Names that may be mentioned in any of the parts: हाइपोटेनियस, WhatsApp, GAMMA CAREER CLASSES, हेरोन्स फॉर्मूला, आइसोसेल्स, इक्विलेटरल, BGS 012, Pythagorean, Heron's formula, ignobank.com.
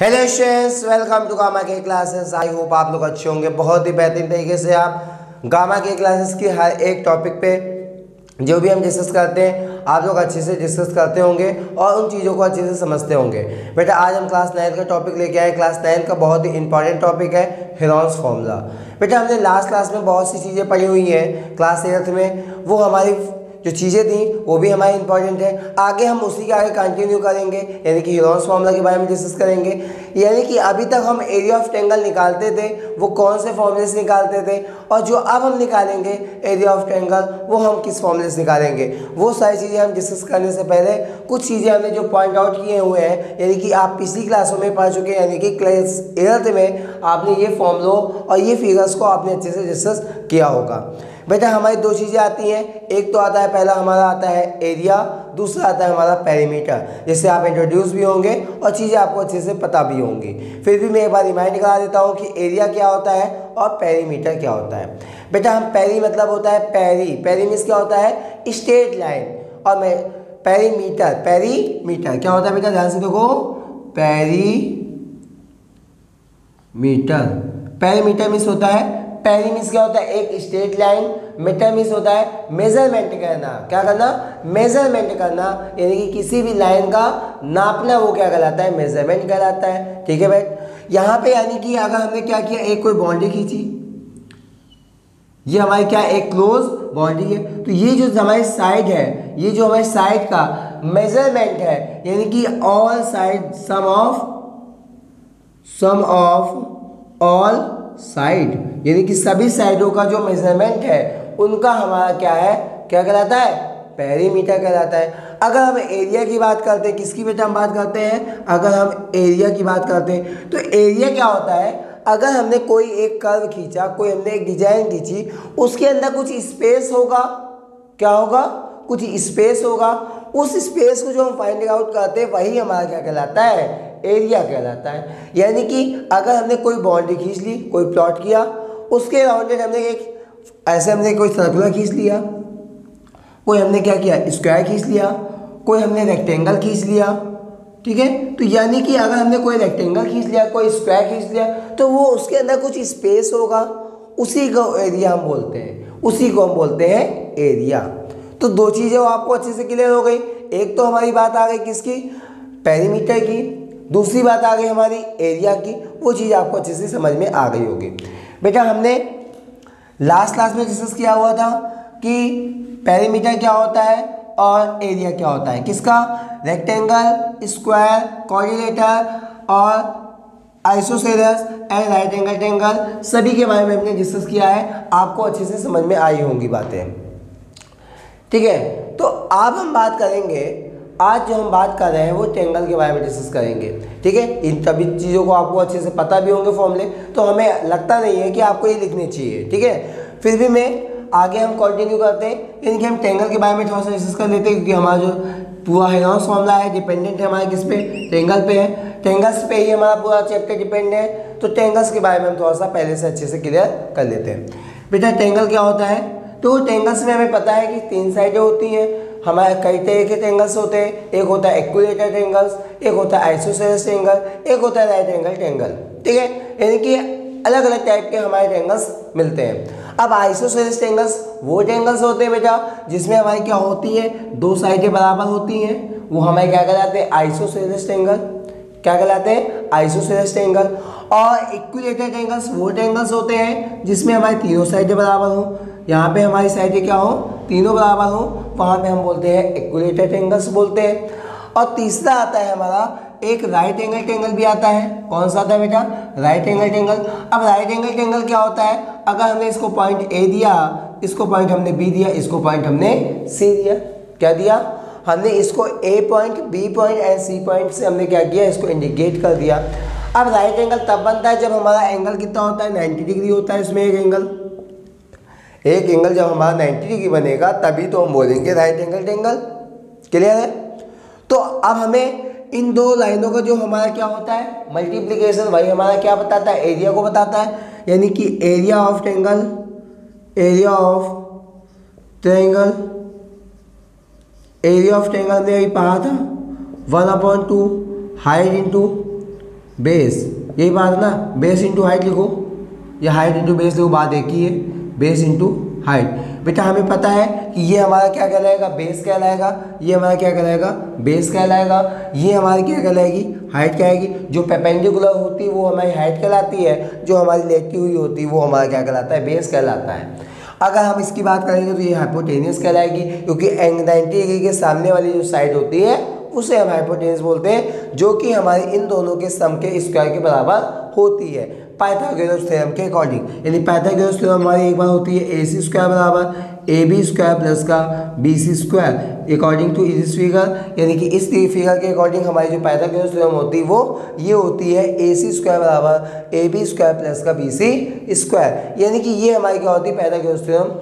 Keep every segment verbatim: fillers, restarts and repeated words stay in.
Hello students, welcome to gamma के classes. I hope आप लोग अच्छे होंगे। बहुत ही बेहतरीन तरीके से आप गामा के क्लासेस की हर एक टॉपिक पे जो भी हम डिस्कस करते हैं आप लोग अच्छे से डिस्कस करते होंगे और उन चीज़ों को अच्छे से समझते होंगे। बेटा आज हम क्लास नाइन्थ का टॉपिक लेके आए। क्लास नाइन्थ का बहुत ही इंपॉर्टेंट टॉपिक है हेरोन्स फॉर्मूला। बेटा हमने लास्ट क्लास में बहुत सी चीज़ें पढ़ी हुई हैं क्लास एट्थ में, वो हमारी जो चीज़ें थी वो भी हमारे इंपॉर्टेंट है। आगे हम उसी के आगे कंटिन्यू करेंगे, यानी कि हीरोन्स फॉर्मूला के बारे में डिस्कस करेंगे। यानी कि अभी तक हम एरिया ऑफ ट्रायंगल निकालते थे, वो कौन से फॉर्मूले से निकालते थे, और जो अब हम निकालेंगे एरिया ऑफ ट्रायंगल वो हम किस फॉर्मूले से निकालेंगे, वो सारी चीज़ें हम डिस्कस करने से पहले कुछ चीज़ें हमने जो पॉइंट आउट किए हुए हैं, यानी कि आप पिछली क्लासों में पढ़ चुके हैं, यानी कि क्लास एट्थ में आपने ये फॉर्मूलों और ये फिगर्स को आपने अच्छे से डिस्कस किया होगा। बेटा हमारी दो चीज़ें आती हैं, एक तो आता है पहला हमारा आता है एरिया, दूसरा आता है हमारा पेरीमीटर, जिससे आप इंट्रोड्यूस भी होंगे और चीज़ें आपको अच्छे से पता भी होंगी। फिर भी मैं एक बार रिमाइंड करा देता हूँ कि एरिया क्या होता है और पेरीमीटर क्या होता है। बेटा हम पेरी मतलब होता है पेरी, पेरी मीन्स क्या होता है स्ट्रेट लाइन, और मैं पेरीमीटर, पेरीमीटर क्या होता है बेटा ध्यान से देखो, पेरीमीटर, पेरीमीटर मीन्स होता है, पेरी मीन्स क्या होता है एक स्ट्रेट लाइन, मीटर मीन्स होता है मेजरमेंट करना, क्या करना मेजरमेंट करना, यानी कि किसी भी लाइन का नापना वो क्या कहलाता है मेजरमेंट कहलाता है। ठीक है बेट, यहाँ पे यानी कि अगर हमने क्या किया, एक कोई बाउंड्री खींची, ये हमारी क्या एक क्लोज बाउंड्री है, तो ये जो हमारी साइड है, ये जो हमारी साइड का मेजरमेंट है, यानी कि all side sum of sum of all side, यानी कि सभी साइडों का जो मेजरमेंट है उनका हमारा क्या है क्या कहलाता है पेरीमीटर कहलाता है। अगर हम एरिया की बात करते हैं, किसकी बेटा हम बात करते हैं, अगर हम एरिया की बात करते हैं तो एरिया क्या होता है, अगर हमने कोई एक कर्व खींचा, कोई हमने एक डिजाइन खींची, उसके अंदर कुछ स्पेस होगा, क्या होगा कुछ स्पेस होगा, उस स्पेस को जो हम फाइंड आउट करते हैं वही हमारा क्या कहलाता है एरिया कहलाता है। यानी कि अगर हमने कोई बाउंड्री खींच ली, कोई प्लॉट किया, उसके अराउंडेड हमने एक ऐसे हमने कोई सर्कुलर खींच लिया, कोई हमने क्या किया स्क्वायर खींच लिया, कोई हमने रेक्टेंगल खींच लिया। ठीक है, तो यानी कि अगर हमने कोई रेक्टेंगल खींच लिया, कोई स्क्वायर खींच लिया, तो वो उसके अंदर कुछ स्पेस होगा, उसी को एरिया हम बोलते हैं, उसी को हम बोलते हैं एरिया। तो दो चीज़ें आपको अच्छे से क्लियर हो गई, एक तो हमारी बात आ गई किसकी पेरीमीटर की, दूसरी बात आ गई हमारी एरिया की, वो चीज़ आपको अच्छे से समझ में आ गई होगी। बेटा हमने लास्ट क्लास में डिस्कस किया हुआ था कि पेरीमीटर क्या होता है और एरिया क्या होता है, किसका रेक्टेंगल, स्क्वायर, क्वाड्रिलेटर और isosceles and right angle triangle, सभी के बारे में हमने डिस्कस किया है, आपको अच्छे से समझ में आई होंगी बातें। ठीक है, तो अब हम बात करेंगे, आज जो हम बात कर रहे हैं वो ट्रायंगल के बारे में डिस्कस करेंगे। ठीक है, इन सभी चीज़ों को आपको अच्छे से पता भी होंगे फॉर्मूले, तो हमें लगता नहीं है कि आपको ये लिखनी चाहिए। ठीक है, फिर भी मैं आगे हम कंटिन्यू करते हैं, इनके हम ट्रायंगल के बारे में थोड़ा सा डिस्कस कर लेते हैं, क्योंकि हमारा जो पूरा हेरोन्स फॉर्मूला है डिपेंडेंट है हमारे किस पे ट्रायंगल पे है, ट्रायंगल्स पे ही हमारा पूरा चैप्टर डिपेंड है, तो ट्रायंगल्स के बारे में हम थोड़ा सा पहले से अच्छे से क्लियर कर लेते हैं। बेटा ट्रायंगल क्या होता है, तो ट्रायंगल्स में हमें पता है कि तीन साइडें होती हैं, हमारे कई तरह के ट्रायंगल्स होते हैं, एक होता है इक्विलेटरल ट्रायंगल्स, एक होता है आइसोसेल्स ट्रायंगल, एक होता है राइट एंगल ट्रायंगल। ठीक है, यानी कि अलग अलग टाइप के हमारे ट्रायंगल्स मिलते हैं। अब आइसोसेल्स ट्रायंगल्स वो ट्रायंगल्स होते हैं बेटा जिसमें हमारी क्या होती है दो साइडें बराबर होती हैं, वो हमारे क्या कहलाते हैं आइसोसेल्स ट्रायंगल, क्या कहलाते हैं आइसोसेल्स ट्रायंगल। और इक्विलेटरल ट्रायंगल्स वो ट्रायंगल्स होते हैं जिसमें हमारी तीनों साइडें बराबर हों, यहाँ पे हमारी साइडें क्या हो तीनों बराबर हो, वहाँ पे हम बोलते हैं इक्विलेटरल ट्रायंगल्स बोलते हैं। और तीसरा आता है हमारा एक राइट एंगल ट्रायंगल भी आता है, कौन सा आता है बेटा राइट एंगल ट्रायंगल। अब राइट एंगल ट्रायंगल क्या होता है, अगर हमने इसको पॉइंट ए दिया, इसको पॉइंट हमने बी दिया, इसको पॉइंट हमने सी दिया, क्या दिया हमने इसको A point, B point and C point से हमने क्या किया इसको इंडिकेट कर दिया। अब राइट एंगल तब बनता है जब हमारा एंगल कितना होता है नाइन्टी डिग्री होता है, इसमें एक एंगल एक एंगल जब हमारा नाइन्टी डिग्री बनेगा तभी तो हम बोलेंगे राइट एंगल ट्रायंगल। क्लियर है, तो अब हमें इन दो लाइनों का जो हमारा क्या होता है मल्टीप्लिकेशन, वही हमारा क्या बताता है एरिया को बताता है, यानी कि area of triangle, area of triangle, area of triangle हमने अभी पढ़ा था one upon two height into base, यही बात ना, बेस इंटू हाइट लिखो या हाइट इंटू बेस लिखो, बात एक ही है, बेस इंटू हाइट। बेटा हमें पता है कि ये हमारा क्या कहलाएगा, बेस कहलाएगा, ये हमारा क्या कहलाएगा, बेस कहलाएगा, ये हमारी क्या कहलाएगी, हाइट कहलाएगी। जो परपेंडिकुलर होती है वो हमारी हाइट कहलाती है, जो हमारी लेटी हुई होती है वो हमारा क्या कहलाता है, बेस कहलाता है। अगर हम इसकी बात करेंगे तो ये हाइपोटेनियस कहलाएगी, क्योंकि नाइन्टी डिग्री के सामने वाली जो साइड होती है उसे हम हाइपोटेनियस बोलते हैं, जो कि हमारी इन दोनों के सम के स्क्वायर के बराबर होती है पाइथागोरस थ्योरम के अकॉर्डिंग। यानी पाइथागोरस थ्योरम हमारी एक बार होती है ए सी स्क्वायर बराबर ए बी स्क्वायर प्लस का B C square according to इस फिगर, यानी कि इस फिगर के अकॉर्डिंग हमारी जो पाइथागोरस थ्योरम होती है वो ये होती है ए सी स्क्वायर बराबर ए बी स्क्वायर प्लस का बी सी स्क्वायर, यानी कि ये हमारी क्या होती है पाइथागोरस थ्योरम।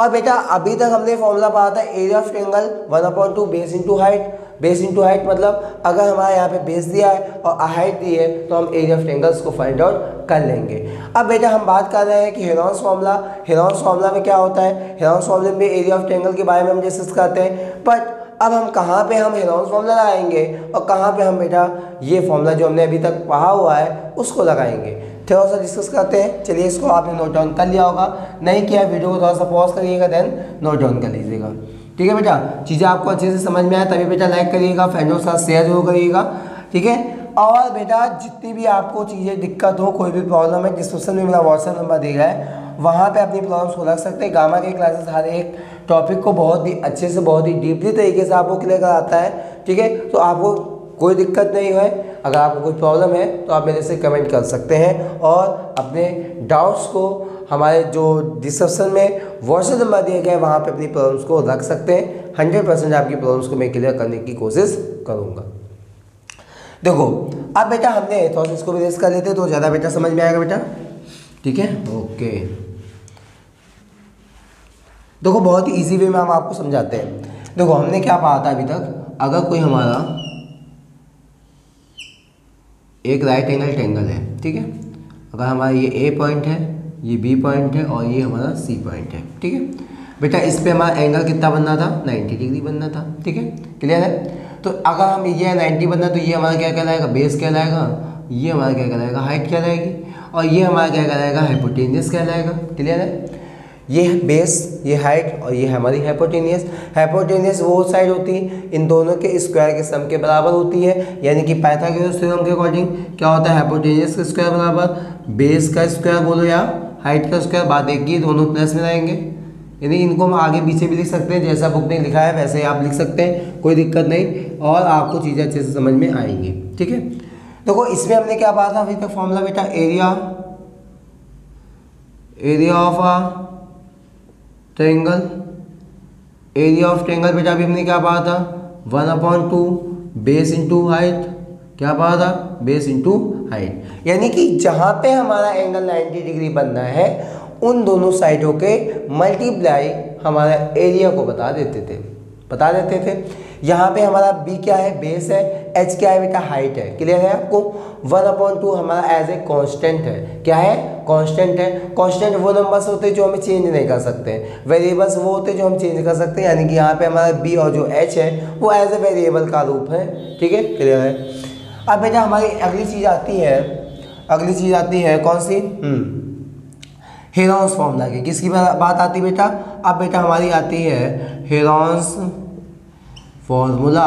और बेटा अभी तक हमने फॉर्मूला पढ़ा था area of triangle one upon two base into height, base into height मतलब अगर हमारे यहाँ पे बेस दिया है और हाइट दी है तो हम एरिया ऑफ ट्रायंगल्स को फाइंड आउट कर लेंगे। अब बेटा हम बात कर रहे हैं कि हेरॉन्स फॉर्मूला, हेरॉन्स फॉर्मूला में क्या होता है, हेरॉन्स फॉर्मूला में एरिया ऑफ ट्रायंगल के बारे में हम डिस्कस करते हैं, बट अब हम कहाँ पे हम हेरॉन्स फॉर्मूला लगाएंगे और कहाँ पे हम बेटा ये फॉर्मूला जो हमने अभी तक पढ़ा हुआ है उसको लगाएंगे, थोड़ा सा डिस्कस करते हैं। चलिए इसको आपने नोट डाउन कर लिया होगा, नहीं किया वीडियो को थोड़ा सा पॉज करिएगा देन नोट डाउन कर लीजिएगा, ठीक है बेटा। चीज़ें आपको अच्छे से समझ में आए तभी बेटा लाइक करिएगा, फ्रेंडों के साथ शेयर जरूर करिएगा, ठीक है। और बेटा जितनी भी आपको चीज़ें दिक्कत हो, कोई भी प्रॉब्लम है, डिस्क्रिप्शन में मेरा व्हाट्सएप नंबर दे रहा है, वहाँ पे अपनी प्रॉब्लम्स को रख सकते हैं। गामा के क्लासेस हर एक टॉपिक को बहुत ही अच्छे से, बहुत ही डीपली तरीके से आपको क्लियर कराता है, ठीक है। तो आपको कोई दिक्कत नहीं है, अगर आपको कोई प्रॉब्लम है तो आप मेरे से कमेंट कर सकते हैं और अपने डाउट्स को हमारे जो डिस्क्रिप्शन में व्हाट्सएप नंबर दिए गए वहाँ पे अपनी प्रॉब्लम्स को रख सकते हैं। हंड्रेड परसेंट आपकी प्रॉब्लम्स को मैं क्लियर करने की कोशिश करूँगा। देखो अब बेटा हमने थोड़ा सा इसको भी रेस कर लेते तो ज़्यादा बेटा समझ में आएगा बेटा, ठीक है, ओके। देखो बहुत ही ईजी वे में हम आपको समझाते हैं। देखो हमने क्या पढ़ा था अभी तक, अगर कोई हमारा एक राइट एंगल ट्रायंगल है, ठीक है, अगर हमारा ये ए पॉइंट है, ये बी पॉइंट है और ये हमारा सी पॉइंट है, ठीक है बेटा। इस पे हमारा एंगल कितना बनना था, नाइन्टी डिग्री बनना था, ठीक है, क्लियर है। तो अगर हम ये नाइन्टी बनना तो ये हमारा क्या कहलाएगा, बेस कहलाएगा, ये हमारा क्या कहलाएगा, हाइट कहलाएगी, और ये हमारा क्या कहलाएगा, हाइपोटेनियस कहलाएगा, क्लियर है। ये बेस, ये हाइट और ये हमारी हाइपोटेनियस। हाइपोटेनियस वो साइड होती है इन दोनों के स्क्वायर के सम के बराबर होती है, यानी कि पाइथागोरस थ्योरम के अकॉर्डिंग क्या होता है, हाइपोटेनियस का स्क्वायर बराबर बेस का स्क्वायर बोलो या हाइट का स्क्वायर, बात एक ही, दोनों प्लस में रहेंगे, यानी इनको हम आगे पीछे भी लिख सकते हैं, जैसा बुक में लिखा है वैसे ही आप लिख सकते हैं, कोई दिक्कत नहीं, और आपको चीज़ें अच्छे से समझ में आएंगी, ठीक है। देखो इसमें हमने क्या पढ़ा था अभी तक फॉर्मूला बेटा, area area of a triangle, area of triangle बेटा अभी हमने क्या पढ़ा था, one upon two base into height, क्या पढ़ा था, बेस इंटू हाइट, यानी कि जहाँ पे हमारा एंगल नाइन्टी डिग्री बनना है उन दोनों साइडों के मल्टीप्लाई हमारा एरिया को बता देते थे बता देते थे यहाँ पे हमारा बी क्या है, बेस है, एच क्या है बेटा, हाइट है, क्लियर है आपको। वन अपॉन टू हमारा एज ए कांस्टेंट है, क्या है, कांस्टेंट है। कांस्टेंट वो नंबर्स होते हैं जो हम चेंज नहीं कर सकते हैं, वेरिएबल्स वो होते हैं जो हम चेंज कर सकते हैं, यानी कि यहाँ पे हमारा बी और जो एच है वो एज ए वेरिएबल का रूप है, ठीक है, क्लियर है। अब बेटा हमारी अगली चीज़ आती है, अगली चीज़ आती है कौन सी, हेरॉन्स फॉर्मूला की, किसकी बात आती है बेटा। अब बेटा हमारी आती है हेरॉन्स फॉर्मूला,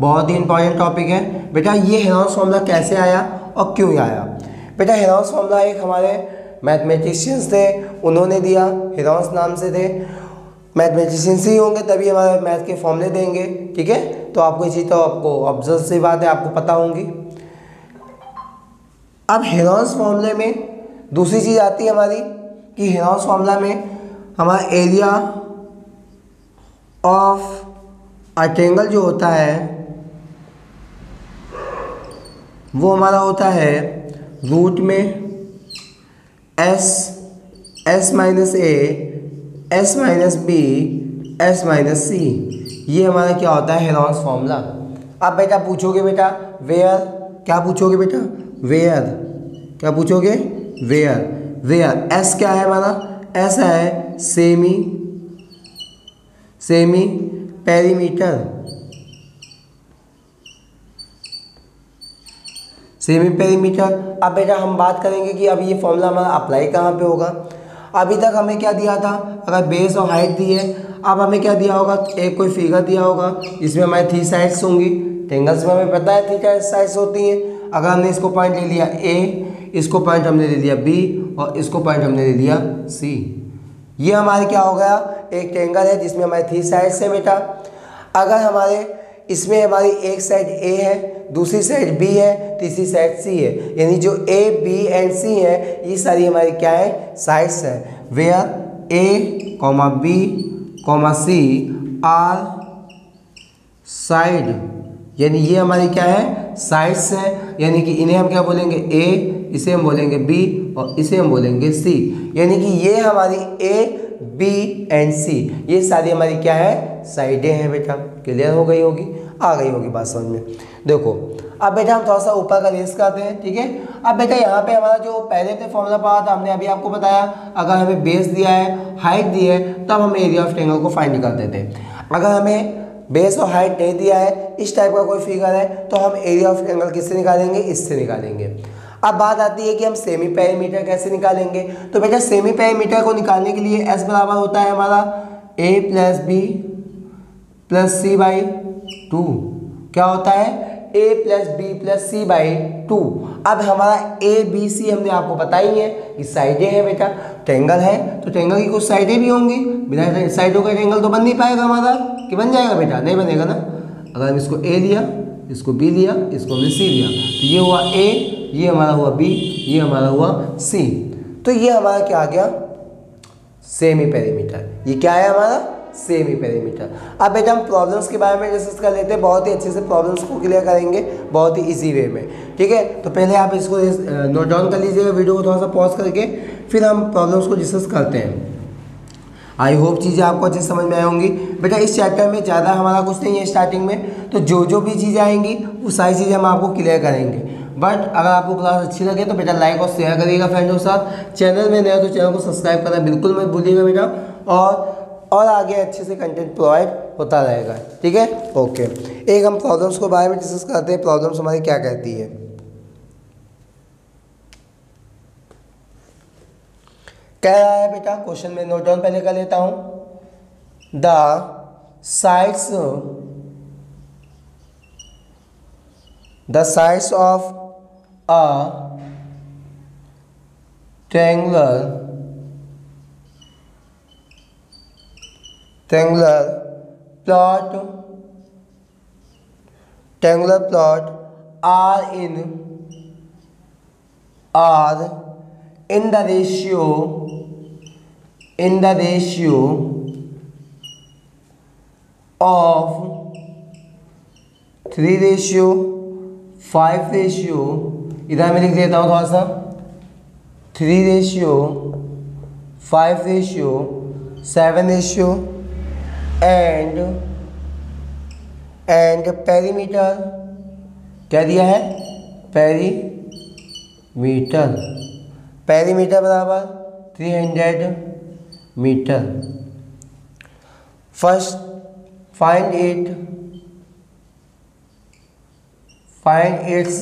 बहुत ही इंपॉर्टेंट टॉपिक है बेटा। ये हेरॉन्स फॉर्मूला कैसे आया और क्यों आया बेटा। हेरॉन्स फॉर्मूला एक हमारे मैथमेटिशियंस थे, उन्होंने दिया, हेरॉन्स नाम से थे, मैथमेटिशियंस ही होंगे तभी हमारे मैथ के फॉर्मूले देंगे, ठीक है। तो आपको ये चीज़ तो आपको ऑब्जर्व सी बात है, आपको पता होंगी। अब हेरॉन्स फॉर्मूले में दूसरी चीज़ आती है हमारी कि हेरॉन्स फॉर्मूला में हमारा एरिया ऑफ अ ट्रायंगल जो होता है वो हमारा होता है रूट में S S minus A S minus B S minus C, ये हमारा क्या होता है हेरॉन्स फॉर्मूला। अब बेटा पूछोगे बेटा वेयर, क्या पूछोगे बेटा वेयर, क्या पूछोगे वेयर वेयर एस क्या है हमारा, एस है semi semi perimeter semi perimeter. अब बेटा हम बात करेंगे कि अब ये फॉर्मूला हमारा अप्लाई कहाँ पे होगा। अभी तक हमें क्या दिया था, अगर बेस और हाइट दी है, अब हमें क्या दिया होगा, एक कोई फिगर दिया होगा जिसमें हमारी थ्री साइड्स होंगी। टेंगल्स में हमें पता है थ्री साइड्स होती हैं। अगर हमने इसको पॉइंट ले लिया ए, इसको पॉइंट हमने ले लिया बी और इसको पॉइंट हमने ले लिया सी, ये हमारे क्या हो गया, एक ट्रायंगल है जिसमें हमारे थ्री साइड्स है बेटा। अगर हमारे इसमें हमारी एक साइड ए है, दूसरी साइड बी है, तीसरी साइड सी है, यानी जो ए बी एंड सी है ये सारी हमारी क्या है, साइड्स है। Where A comma B comma C are side, यानी ये हमारी क्या है, साइड्स है, यानी कि इन्हें हम क्या बोलेंगे ए, इसे हम बोलेंगे बी और इसे हम बोलेंगे सी, यानी कि ये हमारी ए बी एंड सी ये सारी हमारी क्या है, साइडें हैं बेटा। क्लियर हो गई होगी, आ गई होगी बात समझ में। देखो अब बेटा हम थोड़ा सा ऊपर का रेस करते हैं, ठीक है। अब बेटा यहाँ पे हमारा जो पहले थे फॉर्मूला पढ़ा था हमने, अभी आपको बताया अगर हमें बेस दिया है, हाइट दी है, तब हम एरिया ऑफ ट्रायंगल को फाइंड करते थे। अगर हमें बेस और हाइट नहीं दिया है, इस टाइप का कोई फिगर है, तो हम एरिया ऑफ ट्रायंगल किससे निकालेंगे, इससे निकालेंगे। अब बात आती है कि हम सेमी पेरीमीटर कैसे निकालेंगे। तो बेटा सेमी पेरीमीटर को निकालने के लिए एस बराबर होता है हमारा A plus B plus C by two, क्या होता है, A plus B plus C by two. अब हमारा ए बी सी हमने आपको बताई है कि साइडें हैं बेटा, ट्रेंगल है तो ट्रेंगल की कुछ साइडें भी होंगी, बिना साइडों का ट्रेंगल तो बन नहीं पाएगा हमारा, कि बन जाएगा बेटा, नहीं बनेगा ना। अगर हम इसको ए लिया, इसको बी लिया, इसको हमने सी लिया, तो ये हुआ ए, ये हमारा हुआ बी, ये हमारा हुआ सी, तो ये हमारा क्या आ गया, सेमी पेरीमीटर। ये क्या है हमारा, सेमी पेरीमीटर। अब बेटा हम प्रॉब्लम्स के बारे में डिस्कस कर लेते हैं, बहुत ही अच्छे से प्रॉब्लम्स को क्लियर करेंगे, बहुत ही इजी वे में, ठीक है। तो पहले आप इसको नोट डाउन कर लीजिएगा, वीडियो को थोड़ा सा पॉज करके, फिर हम प्रॉब्लम्स को डिस्कस करते हैं। आई होप चीज़ें आपको अच्छे समझ में आई होंगी। बेटा इस चैप्टर में ज़्यादा हमारा कुछ नहीं है स्टार्टिंग में, तो जो जो भी चीज़ें आएंगी वो सारी चीज़ें हम आपको क्लियर करेंगे। बट अगर आपको क्लास अच्छी लगे तो बेटा लाइक और शेयर करिएगा फ्रेंड्स के साथ। चैनल में नया तो चैनल को सब्सक्राइब करना बिल्कुल मत भूलिएगा बेटा, और और आगे अच्छे से कंटेंट प्रोवाइड होता रहेगा, ठीक है। ओके, एक हम प्रॉब्लम्स को बारे में डिस्कस करते हैं, प्रॉब्लम्स हमारी क्या कहती है। कह रहा है बेटा, क्वेश्चन में नोट डाउन पहले कर लेता हूं, the sides the sides of a triangular triangular plot triangular plot are in are in the ratio in the ratio of three ratio five ratio, इधर मैं लिख देता हूँ थोड़ा सा, three ratio five ratio seven ratio and and perimeter. क्या दिया है, पेरीमीटर, पेरीमीटर बराबर three hundred meter. First find it find its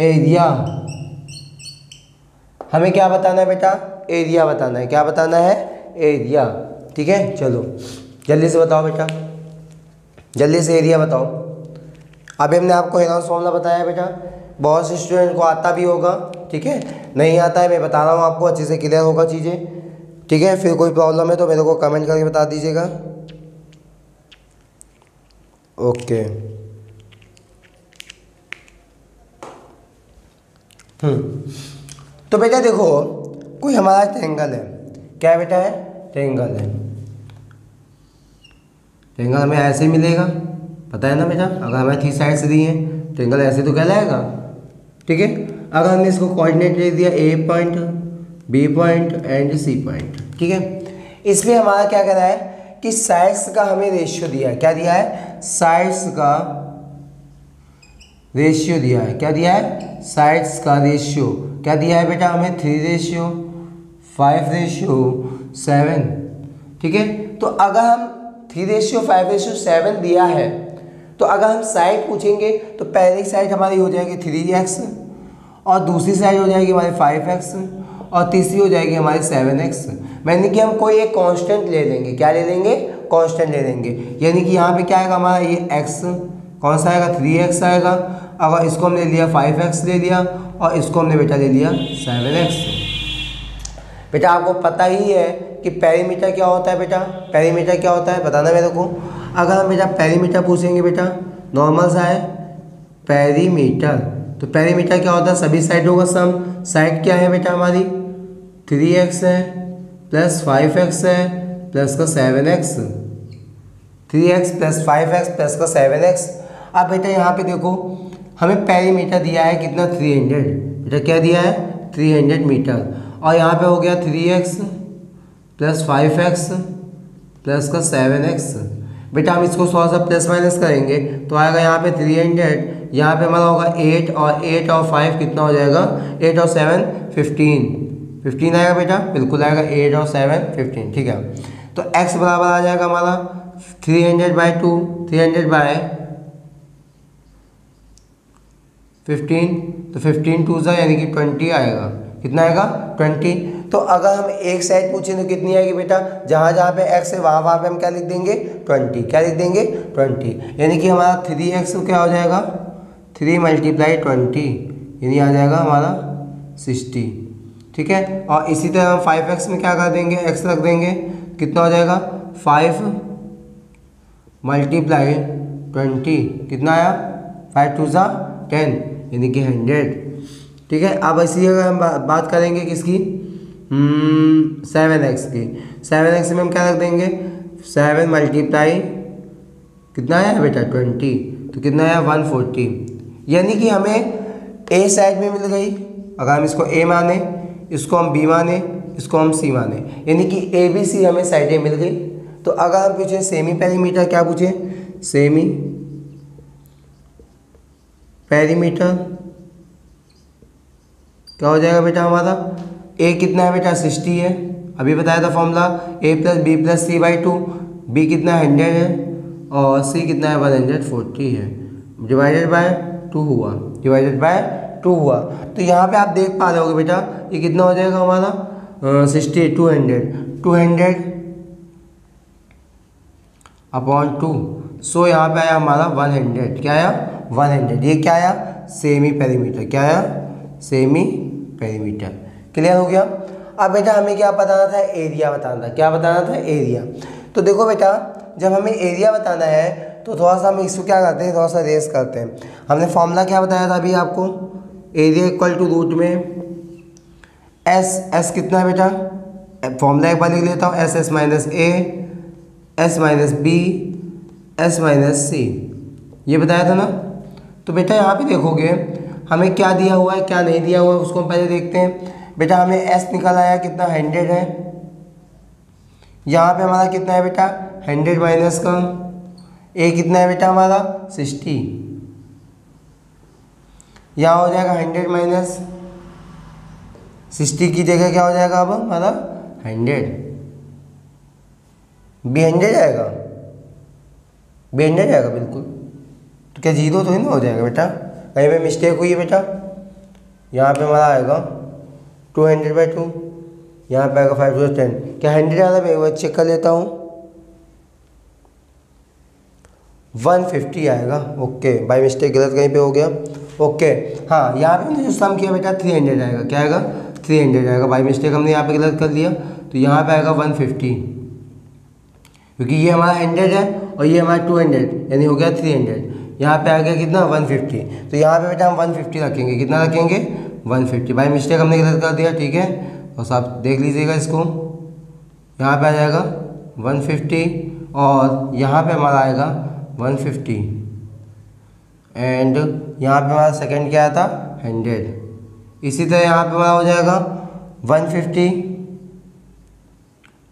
area, हमें क्या बताना है बेटा, एरिया बताना है, क्या बताना है, एरिया, ठीक है। चलो जल्दी से बताओ बेटा, जल्दी से एरिया बताओ। अभी हमने आपको हेरॉन्स फॉर्मूला बताया बेटा, बहुत से स्टूडेंट को आता भी होगा, ठीक है, नहीं आता है मैं बता रहा हूँ आपको, अच्छे से क्लियर होगा चीज़ें, ठीक है। फिर कोई प्रॉब्लम है तो मेरे को कमेंट करके बता दीजिएगा। ओके, हम्म तो बेटा देखो, कोई हमारा ट्रायंगल है, क्या बेटा है, ट्रायंगल है। ट्रायंगल हमें ऐसे मिलेगा, पता है ना बेटा, अगर हमें थ्री साइड्स दी हैं, ट्रायंगल ऐसे तो कहलाएगा, ठीक है। अगर हमने इसको कोऑर्डिनेट दे दिया A point B point and C point, ठीक है। इसमें हमारा क्या कह रहा है कि साइड्स का हमें रेशियो दिया है, क्या दिया है, साइड्स का रेशियो दिया है, क्या दिया है, साइड्स का रेशियो, क्या दिया है बेटा हमें, three ratio five ratio seven, ठीक है। तो अगर हम three ratio five ratio seven दिया है तो अगर हम साइड पूछेंगे तो पहली साइड हमारी हो जाएगी थ्री एक्स और दूसरी साइड हो जाएगी हमारी फाइव एक्स और तीसरी हो जाएगी हमारी सेवन एक्स। यानी कि हम कोई एक कांस्टेंट ले लेंगे, क्या ले लेंगे, कांस्टेंट ले लेंगे। यानी कि यहाँ पे क्या आएगा हमारा ये एक्स कौन सा आएगा, थ्री एक्स आएगा। अगर इसको हमने लिया फाइव एक्स ले लिया और इसको हमने बेटा ले लिया सेवन एक्स। बेटा आपको पता ही है कि पेरीमीटर क्या होता है, बेटा पेरीमीटर क्या होता है बताना मेरे को। अगर हम बेटा पेरीमीटर पूछेंगे बेटा नॉर्मल सा है पेरीमीटर, तो पेरीमीटर क्या होता है सभी साइड होगा सम। साइड क्या है बेटा हमारी थ्री एक्स है प्लस फाइव एक्स है प्लस का seven X, three X plus five X plus का सेवन एक्स। अब बेटा यहाँ पे देखो हमें पेरीमीटर दिया है कितना थ्री हंड्रेड, बेटा क्या दिया है थ्री हंड्रेड मीटर। और यहाँ पे हो गया three X plus five X plus का सेवन एक्स। बेटा हम इसको थोड़ा सा प्लस माइनस करेंगे तो आएगा यहाँ पे थ्री हंड्रेड, यहाँ पे हमारा होगा एट और एट और फाइव कितना हो जाएगा एट और सेवन फिफ्टीन, फिफ्टीन आएगा बेटा, बिल्कुल आएगा एट और सेवन फिफ्टीन। ठीक है, तो एक्स बराबर आ जाएगा हमारा three hundred by two, three hundred by fifteen, तो फिफ्टीन टू सा यानी कि ट्वेंटी आएगा, कितना आएगा ट्वेंटी। तो अगर हम एक साइड पूछें तो कितनी आएगी बेटा, जहाँ जहाँ पे एक्स है वहाँ वहाँ पे हम क्या लिख देंगे ट्वेंटी, क्या लिख देंगे ट्वेंटी। यानी कि हमारा थ्री एक्स क्या हो जाएगा थ्री मल्टीप्लाई ट्वेंटी, यानी आ जाएगा हमारा सिक्सटी। ठीक है, और इसी तरह हम फाइव एक्स में क्या कर देंगे एक्स रख देंगे, कितना हो जाएगा फाइव मल्टीप्लाई ट्वेंटी, कितना आया फाइव टू ज़ा टेन यानी कि हंड्रेड। ठीक है, अब इसी अगर हम बा, बात करेंगे किसकी सेवन एक्स की, सेवन एक्स में हम क्या रख देंगे सेवन मल्टीप्लाई कितना आया बेटा ट्वेंटी, तो कितना आया वन फोर्टी। यानी कि हमें ए साइड में मिल गई, अगर हम इसको ए माने, इसको हम बी माने, इसको हम सी माने, यानी कि ए बी सी हमें साइडें मिल गई। तो अगर हम पूछें सेमी पेरीमीटर, क्या पूछें सेमी पेरीमीटर क्या हो जाएगा बेटा हमारा ए कितना है बेटा सिक्सटी है, अभी बताया था formula A plus B plus C by two, B कितना है हंड्रेड है और सी कितना है वन हंड्रेड फोर्टी है, डिवाइडेड बाय टू हुआ, डिवाइडेड बाय टू हुआ। तो यहाँ पे आप देख पा रहे होगे बेटा ये कितना हो जाएगा हमारा sixty, two hundred two hundred upon two, so यहाँ पे आया हमारा वन हंड्रेड, क्या आया वन हंड्रेड। ये क्या आया सेमी पेरीमीटर, क्या आया सेमी पेरीमीटर। क्लियर हो गया। अब बेटा हमें क्या बताना था एरिया बताना था, क्या बताना था एरिया। तो देखो बेटा जब हमें एरिया बताना है तो थोड़ा सा हम इसको क्या करते हैं थोड़ा सा रेस करते हैं। हमने फॉर्मूला क्या बताया था अभी आपको, एरिया इक्वल टू रूट में एस, एस कितना है बेटा फॉर्मूला एक बार लिख लेता हूँ, S S minus A S minus B S minus C, ये बताया था ना। तो बेटा यहाँ पे देखोगे हमें क्या दिया हुआ है क्या नहीं दिया हुआ है उसको हम पहले देखते हैं। बेटा हमें एस निकल आया कितना हंड्रेड है, यहाँ पे हमारा कितना है बेटा हंड्रेड माइनस का ए कितना है बेटा हमारा सिक्सटी, यहाँ हो जाएगा हंड्रेड माइनस सिक्सटी की जगह क्या हो जाएगा अब हमारा हंड्रेड, बी हंड्रेड आएगा, बी हंड्रेड आएगा बिल्कुल। तो क्या जीरो तो ही ना हो जाएगा बेटा, कहीं पे मिस्टेक हुई है बेटा। यहाँ पे हमारा आएगा टू हंड्रेड बाई टू, यहाँ पे आएगा फाइव टू टेन, क्या हंड्रेड आ रहा है, एक बार चेक कर लेता हूँ वन फिफ्टी आएगा। ओके बाई मिस्टेक गलत कहीं पे हो गया। ओके हाँ यहाँ पे हमने जो सम किया बेटा थ्री हंड्रेड आएगा, क्या आएगा थ्री हंड्रेड आएगा, बाई मिस्टेक हमने यहाँ पे गलत कर लिया। तो यहाँ पे आएगा वन फिफ्टी क्योंकि ये हमारा हंड्रेड है और ये हमारा टू हंड्रेड यानी हो गया थ्री हंड्रेड, यहाँ पे आ गया कितना वन फिफ्टी। तो यहाँ पे बेटा हम वन फिफ्टी रखेंगे, कितना रखेंगे वन फिफ्टी, बाई मिस्टेक हमने गलत कर दिया। ठीक है, और साहब देख लीजिएगा इसको, यहाँ पे आ जाएगा वन फिफ्टी और यहाँ पे हमारा आएगा वन फिफ्टी एंड यहाँ पे हमारा सेकंड क्या आया था हंड्रेड। इसी तरह यहाँ पे हमारा हो जाएगा वन फिफ्टी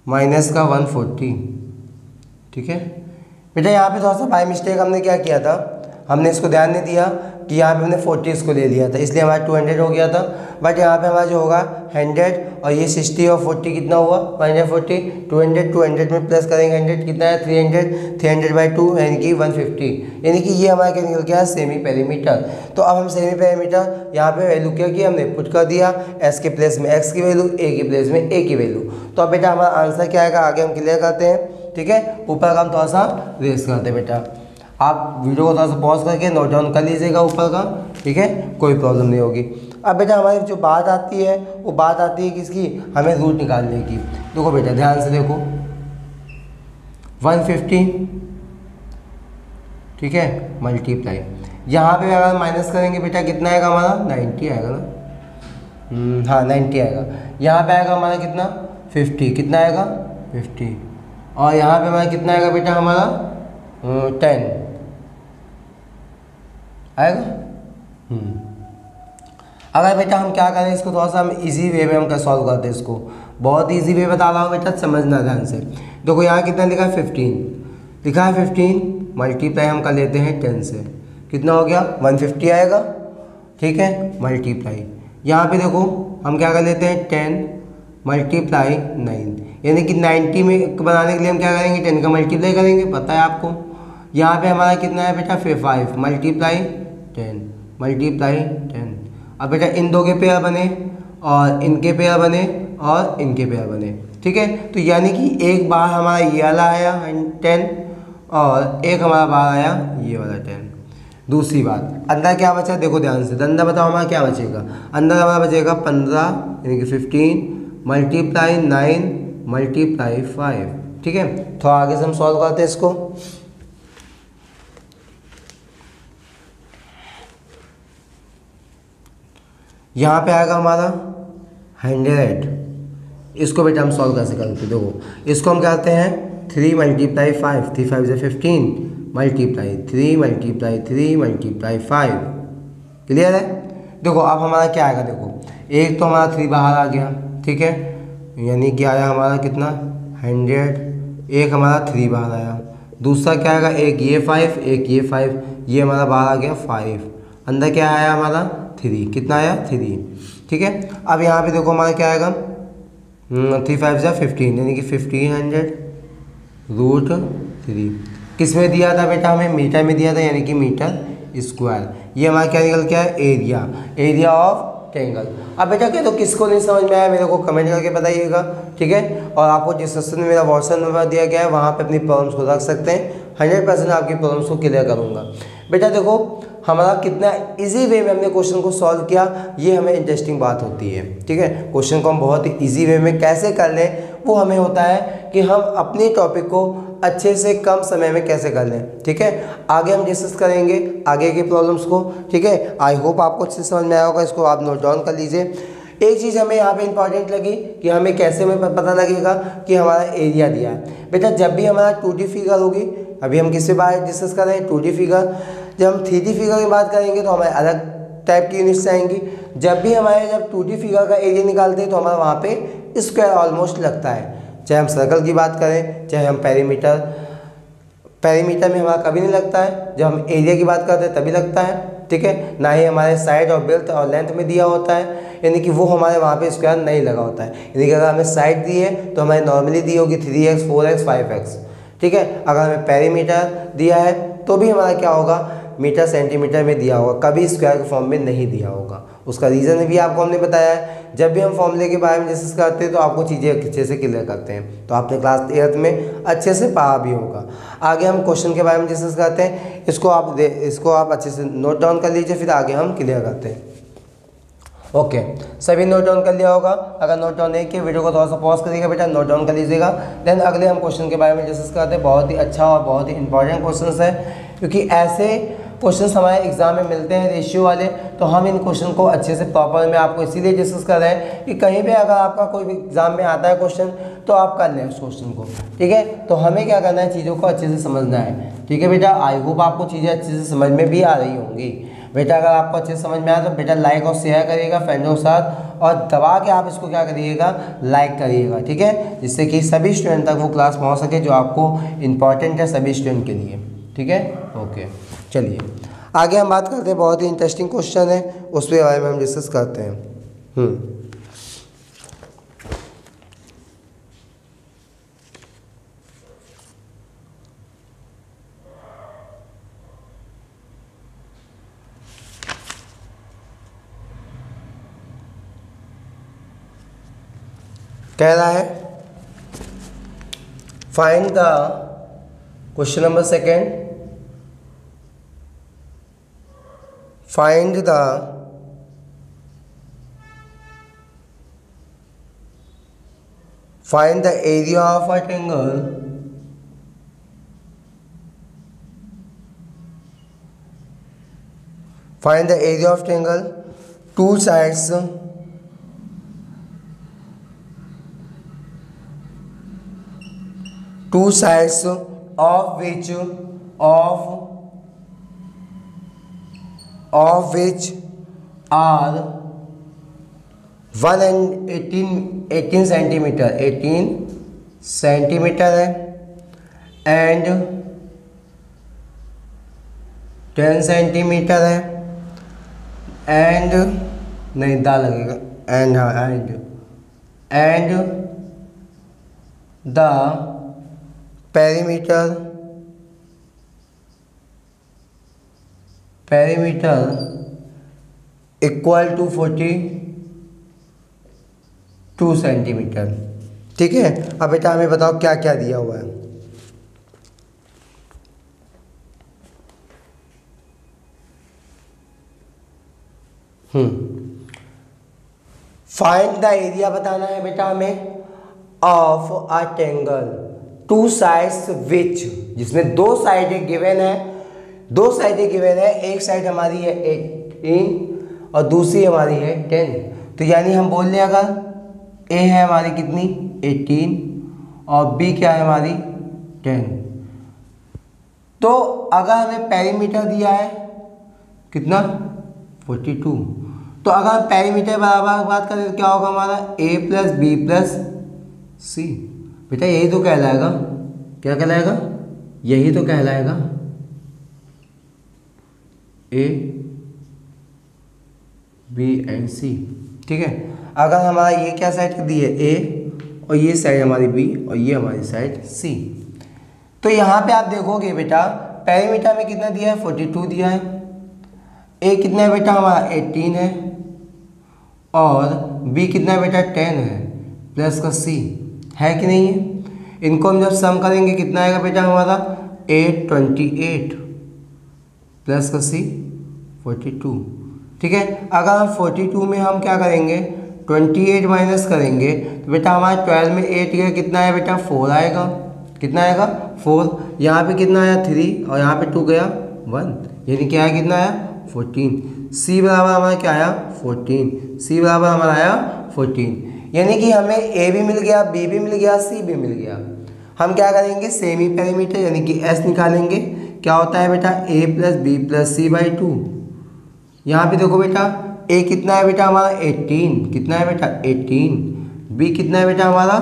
माइनस का वन फोर्टी। ठीक है बेटा यहाँ पे थोड़ा सा बाई मिस्टेक हमने क्या किया था, हमने इसको ध्यान नहीं दिया कि यहाँ पे हमने फोर्टी इसको ले लिया था, इसलिए हमारा टू हंड्रेड हो गया था। बट यहाँ पे हमारा जो होगा हंड्रेड और ये सिक्सटी और फोर्टी कितना हुआ one hundred forty, two hundred, two hundred में प्लस करेंगे हंड्रेड कितना है three hundred, three hundred by two यानी कि वन फिफ्टी, यानी कि ये हमारा क्या निकल गया सेमी पेरीमीटर। तो अब हम सेमी पेरीमीटर यहाँ पे वैल्यू क्या कि हमने पुट कर दिया, एस के प्लेस में एक्स की वैल्यू, ए की प्लेस में ए की वैल्यू। तो अब बेटा हमारा आंसर क्या आएगा आगे हम क्लियर करते हैं, ठीक है। ऊपर का हम थोड़ा सा रेस करते हैं बेटा, आप वीडियो को थोड़ा सा पॉज करके नोट डाउन कर लीजिएगा ऊपर का, ठीक है, कोई प्रॉब्लम नहीं होगी। अब बेटा हमारी जो बात आती है वो बात आती है किसकी, हमें रूट निकालने की। देखो बेटा ध्यान से देखो वन फिफ्टी, ठीक है, मल्टीप्लाई यहाँ पे अगर माइनस करेंगे बेटा कितना आएगा हमारा नाइन्टी आएगा ना, हाँ नाइन्टी आएगा। यहाँ पे आएगा हमारा कितना फिफ्टी, कितना आएगा फिफ्टी, और यहाँ पे हमारा कितना आएगा बेटा हमारा टेन आएगा। अगर बेटा हम क्या करें इसको थोड़ा सा हम इजी वे में हम क्या सॉल्व करते हैं, इसको बहुत इजी वे बता रहा हूँ बेटा, समझना ध्यान से। देखो यहाँ कितना लिखा है फिफ्टीन, लिखा है फिफ्टीन मल्टीप्लाई हम कर लेते हैं टेन से, कितना हो गया वन फिफ्टी आएगा, ठीक है, मल्टीप्लाई यहाँ पे देखो हम क्या कर लेते हैं टेन मल्टीप्लाई नाइन, यानी कि नाइन्टी में बनाने के लिए हम क्या करेंगे टेन का मल्टीप्लाई करेंगे, पता है आपको। यहाँ पे हमारा कितना है बेटा फिर five multiply ten multiply ten. अब बेटा इन दो के पेयर बने और इनके पेयर बने और इनके पेयर बने, ठीक है। तो यानी कि एक बार हमारा ये वाला आया टेन और एक हमारा बार आया ये वाला टेन। दूसरी बात अंदर क्या बचा, देखो ध्यान से अंदर बताओ हमारा क्या बचेगा, अंदर हमारा बचेगा पंद्रह यानी कि fifteen multiply nine multiply five, ठीक है। थोड़ा आगे से हम सॉल्व करते हैं इसको। यहाँ पे आएगा हमारा हंड्रेड, इसको बेटा हम सॉल्व कैसे करते हैं, देखो इसको हम कहते हैं three multiply five, three five से fifteen multiply three multiply three multiply five, clear है। देखो अब हमारा क्या आएगा, देखो एक तो हमारा थ्री बाहर आ गया, ठीक है, यानी कि आया हमारा कितना हंड्रेड, एक हमारा थ्री बाहर आया। दूसरा क्या आएगा एक ये फाइव एक ये फाइव, ये हमारा बाहर आ गया फाइव, अंदर क्या आया हमारा थ्री, कितना आया थ्री, ठीक है। अब यहाँ पे देखो हमारा क्या आएगा थ्री फाइव या फिफ्टीन यानी कि फिफ्टीन हंड्रेड रूट थ्री, किस में दिया था बेटा हमें मीटर में दिया था, यानी कि मीटर स्क्वायर। ये हमारा क्या निकल क्या है एरिया, एरिया ऑफ टेंगल। अब बेटा कह दो किसको नहीं समझ में आया मेरे को कमेंट करके बताइएगा, ठीक है। और आपको जिस सेशन में मेरा व्हाट्सएप नंबर दिया गया है वहाँ पे अपनी प्रॉब्लम्स को रख सकते हैं, हंड्रेड परसेंट आपकी प्रॉब्लम्स को क्लियर करूँगा। बेटा देखो हमारा कितना इजी वे में हमने क्वेश्चन को सॉल्व किया, ये हमें इंटरेस्टिंग बात होती है, ठीक है। क्वेश्चन को हम बहुत ही ईजी वे में कैसे कर लें वो हमें होता है कि हम अपने टॉपिक को अच्छे से कम समय में कैसे कर लें, ठीक है। आगे हम डिस्कस करेंगे आगे की प्रॉब्लम्स को, ठीक है। आई होप आपको अच्छे समझ में आया होगा, इसको आप नोट डाउन कर लीजिए। एक चीज़ हमें यहाँ पे इंपॉर्टेंट लगी कि हमें कैसे हमें पता लगेगा कि हमारा एरिया दिया है। बेटा जब भी हमारा टू डी फिगर होगी, अभी हम किस पे बात डिस्कस कर रहे हैं टू डी फिगर, जब हम थ्री डी फिगर की बात करेंगे तो हमारे अलग टाइप की यूनिट्स आएंगी। जब भी हमारे जब टू डी फिगर का एरिया निकालते हैं तो हमारा वहाँ पे स्क्वायर ऑलमोस्ट लगता है, चाहे हम सर्कल की बात करें चाहे हम पेरीमीटर, पेरीमीटर में हमारा कभी नहीं लगता है, जब हम एरिया की बात करते हैं तभी लगता है, ठीक है। ना ही हमारे साइड और बेल्थ और लेंथ में दिया होता है, यानी कि वो हमारे वहाँ पे स्क्वायर नहीं लगा होता है। यानी कि अगर हमें साइड दी है तो हमारे नॉर्मली दी होगी three x four x five x, ठीक है। अगर हमें पेरीमीटर दिया है तो भी हमारा क्या होगा मीटर सेंटीमीटर में दिया होगा, कभी स्क्वायर के फॉर्म में नहीं दिया होगा। उसका रीज़न भी आपको हमने बताया है। जब भी हम फॉर्मूले के बारे में डिस्कस करते हैं तो आपको चीज़ें अच्छे से क्लियर करते हैं, तो आपने क्लास एट्थ में अच्छे से पढ़ा भी होगा। आगे हम क्वेश्चन के बारे में डिस्कस करते हैं, इसको आप इसको आप अच्छे से नोट डाउन कर लीजिए, फिर आगे हम क्लियर करते हैं। Okay okay. सभी नोट डाउन कर लिया होगा, अगर नोट डाउन नहीं किया वीडियो को थोड़ा सा पॉज करिएगा बेटा, नोट डाउन कर लीजिएगा। देन अगले हम क्वेश्चन के बारे में डिस्कस करते हैं, बहुत ही अच्छा और बहुत ही इंपॉर्टेंट क्वेश्चन है, क्योंकि ऐसे क्वेश्चन हमारे एग्जाम में मिलते हैं रेशियो वाले, तो हम इन क्वेश्चन को अच्छे से प्रॉपर में आपको इसीलिए डिस्कस कर रहे हैं कि कहीं भी अगर आपका कोई भी एग्जाम में आता है क्वेश्चन तो आप कर लें उस क्वेश्चन को, ठीक है। तो हमें क्या करना है चीज़ों को अच्छे से समझना है, ठीक है बेटा। आई होप आपको चीज़ें अच्छे से समझ में भी आ रही होंगी। बेटा अगर आपको अच्छे से समझ में आया तो बेटा लाइक और शेयर करिएगा फ्रेंडों के साथ, और दबा के आप इसको क्या करिएगा लाइक करिएगा, ठीक है, जिससे कि सभी स्टूडेंट तक वो क्लास पहुँच सके जो आपको इम्पॉर्टेंट है सभी स्टूडेंट के लिए, ठीक है। ओके चलिए आगे हम बात करते हैं, बहुत ही इंटरेस्टिंग क्वेश्चन है, उसके बारे में हम डिस्कस करते हैं। हम्म कह रहा है find the, question number second, find the find the area of a triangle find the area of triangle two sides Two sides of which of of which are one and eighteen eighteen centimeter eighteen centimeter and ten centimeter and नहीं दा लगेगा and and and the perimeter perimeter equal to forty two centimetre. ठीक है, अब बेटा हमें बताओ क्या क्या दिया हुआ है। हम्म फाइंड द एरिया बताना है बेटा हमें of a triangle two sides which, जिसमें दो साइडें गिवन है, दो साइडें गिवन है, एक साइड हमारी है एटीन और दूसरी हमारी है टेन। तो यानी हम बोल रहे हैं अगर ए है हमारी कितनी एटीन और बी क्या है हमारी टेन, तो अगर हमें पेरीमीटर दिया है कितना फोर्टी टू, तो अगर पेरीमीटर बराबर बात करें तो क्या होगा हमारा A plus B plus C. बेटा यही तो कहलाएगा, क्या कहलाएगा, यही तो कहलाएगा ए बी एंड सी। ठीक है, अगर हमारा ये क्या साइड दी है ए और ये साइड हमारी बी और ये हमारी साइड सी, तो यहाँ पे आप देखोगे बेटा पेरीमीटर में कितना दिया है फोर्टी टू दिया है, ए कितना है बेटा हमारा एटीन है और बी कितना है बेटा टेन है प्लस का सी है कि नहीं है। इनको हम जब सम करेंगे कितना आएगा बेटा हमारा एट ट्वेंटी एट प्लस का सी फोर्टी टू। ठीक है, अगर हम फोर्टी टू में हम क्या करेंगे ट्वेंटी एट माइनस करेंगे तो बेटा हमारा ट्वेल्व में एट गया कितना है बेटा फोर आएगा, कितना आएगा फोर, यहाँ पे कितना आया थ्री और यहाँ पे टू गया वन, यानी क्या आया कितना आया फोर्टीन। सी बराबर हमारा क्या आया फोर्टीन, सी बराबर हमारा आया फोर्टीन, यानी कि हमें ए भी मिल गया बी भी मिल गया सी भी मिल गया। हम क्या करेंगे सेमी पेरीमीटर यानी कि एस निकालेंगे, क्या होता है बेटा A plus B plus C by two. यहाँ पर देखो बेटा ए कितना है बेटा हमारा एटीन, कितना है बेटा एटीन, बी कितना है बेटा हमारा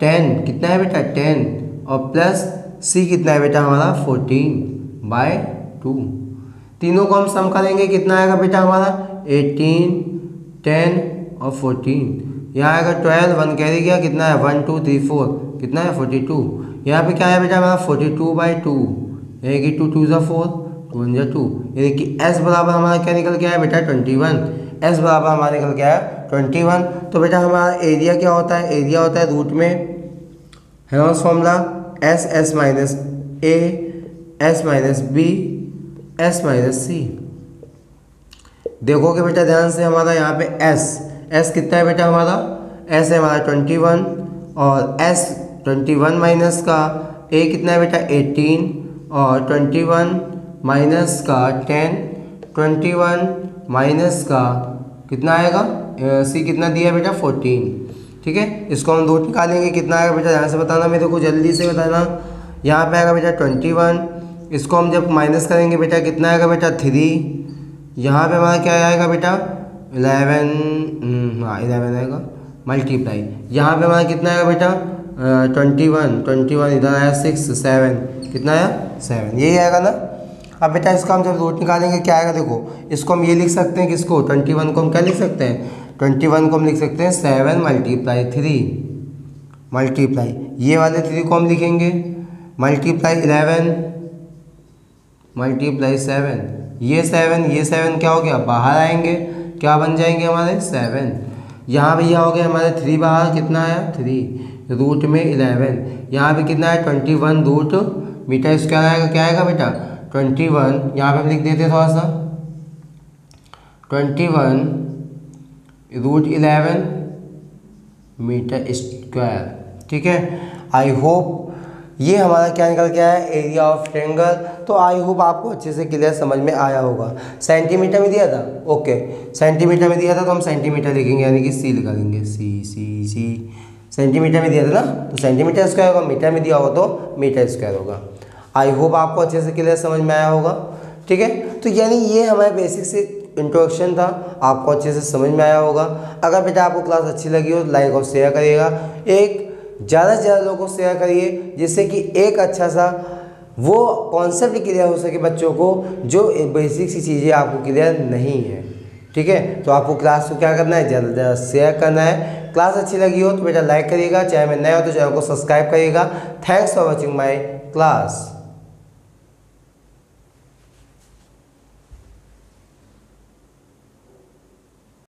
टेन, कितना है बेटा टेन और प्लस सी कितना है बेटा हमारा फोर्टीन बाई टू। तीनों को हम सम करेंगे कितना आएगा बेटा हमारा एटीन टेन और फोर्टीन, यहाँ आएगा ट्वेल्व वन कैरी गया कितना है वन टू थ्री फोर, कितना है फोर्टी टू। यहाँ पे क्या है बेटा हमारा फोर्टी टू बाई टू यानी कि टू टू ज़ा फोर टू वन ज़ा टू, यानी कि एस बराबर हमारा क्या निकल के आया बेटा ट्वेंटी वन, एस बराबर हमारा निकल के आया ट्वेंटी वन। तो बेटा हमारा एरिया क्या होता है, एरिया होता है रूट में हेरोन्स फॉर्मूला S S minus A S minus B S minus C. देखोगे बेटा ध्यान से हमारा यहाँ पे एस S कितना है बेटा हमारा, S है हमारा ट्वेंटी वन और S ट्वेंटी वन माइनस का A कितना है बेटा एटीन और ट्वेंटी वन माइनस का टेन, ट्वेंटी वन माइनस का कितना आएगा C कितना दिया है बेटा फोर्टीन। ठीक है, इसको हम दो निकालेंगे कितना आएगा बेटा ध्यान से बताना मेरे को, जल्दी से बताना। यहाँ पे आएगा बेटा ट्वेंटी वन, इसको हम जब माइनस करेंगे बेटा कितना आएगा बेटा थ्री, यहाँ पे हमारा क्या आएगा बेटा इलेवन, हाँ इलेवन आएगा मल्टीप्लाई, यहाँ पे हमारा कितना आएगा बेटा ट्वेंटी वन, ट्वेंटी वन इधर आया सिक्स सेवन, कितना आया सेवन, यही आएगा ना। अब बेटा इसका हम जब रूट निकालेंगे क्या आएगा, देखो इसको हम ये लिख सकते हैं, किसको इक्कीस को हम क्या लिख सकते हैं, इक्कीस को हम लिख सकते हैं सेवन मल्टीप्लाई थ्री मल्टीप्लाई ये वाले थ्री को हम लिखेंगे मल्टीप्लाई इलेवन मल्टीप्लाई सेवन, ये सेवन ये सेवन क्या हो गया बाहर आएंगे, क्या बन जाएंगे हमारे सेवन। यहाँ भैया हो गया हमारे थ्री बाहर कितना आया थ्री, रूट में इलेवन, यहाँ पे कितना है twenty one root metre square आएगा, क्या आएगा बेटा ट्वेंटी वन, यहाँ पर हम लिख देते हैं थोड़ा सा twenty one root eleven metre square. ठीक है, आई होप ये हमारा क्या निकल गया है एरिया ऑफ ट्रायंगल। तो आई होप आपको अच्छे से क्लियर समझ में आया होगा। सेंटीमीटर में दिया था, ओके सेंटीमीटर में दिया था तो हम सेंटीमीटर लिखेंगे, यानी कि सी निकालेंगे सी सी सी सेंटीमीटर में दिया था ना, तो सेंटीमीटर स्क्वायर होगा, मीटर में दिया होगा तो मीटर स्क्वायर होगा। आई होप आपको अच्छे से क्लियर समझ में आया होगा। ठीक है, तो यानी ये हमारे बेसिक से इंट्रोडक्शन था, आपको अच्छे से समझ में आया होगा। अगर बेटा आपको क्लास अच्छी लगी हो लाइक और शेयर करिएगा, एक ज़्यादा से ज़्यादा लोगों को शेयर करिए जिससे कि एक अच्छा सा वो कॉन्सेप्ट क्लियर हो सके बच्चों को, जो बेसिक सी चीज़ें आपको क्लियर नहीं है। ठीक है, तो आपको क्लास को क्या करना है, ज़्यादा से ज़्यादा शेयर करना है। क्लास अच्छी लगी हो तो बेटा लाइक करिएगा, चैनल में नए हो तो चैनल को सब्सक्राइब करिएगा। Thanks for watching my class.